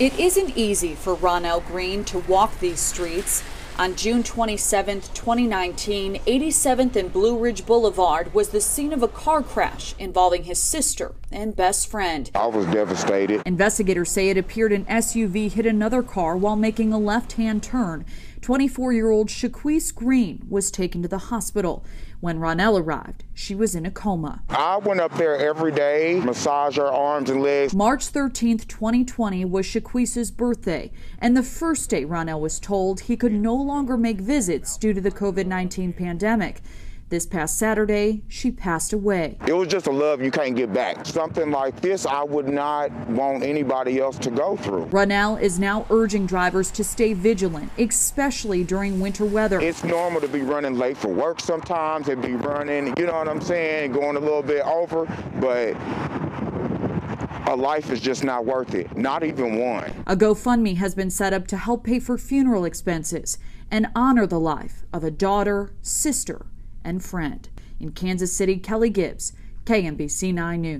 It isn't easy for Ronnell Greene to walk these streets. On June 27, 2019, 87th and Blue Ridge Boulevard was the scene of a car crash involving his sister and best friend. I was devastated. Investigators say it appeared an SUV hit another car while making a left-hand turn. 24-year-old Shaquese Greene was taken to the hospital. When Ronnell arrived, she was in a coma. I went up there every day, massage her arms and legs. March 13, 2020 was Shaquese's birthday, and the first day Ronnell was told he could no longer make visits due to the COVID-19 pandemic. This past Saturday, she passed away. It was just a love you can't get back. Something like this, I would not want anybody else to go through. Ronnell is now urging drivers to stay vigilant, especially during winter weather. It's normal to be running late for work sometimes and be running, you know what I'm saying, going a little bit over, but a life is just not worth it, not even one. A GoFundMe has been set up to help pay for funeral expenses and honor the life of a daughter, sister, and friend. In Kansas City, Keleigh Gibbs, KMBC 9 News.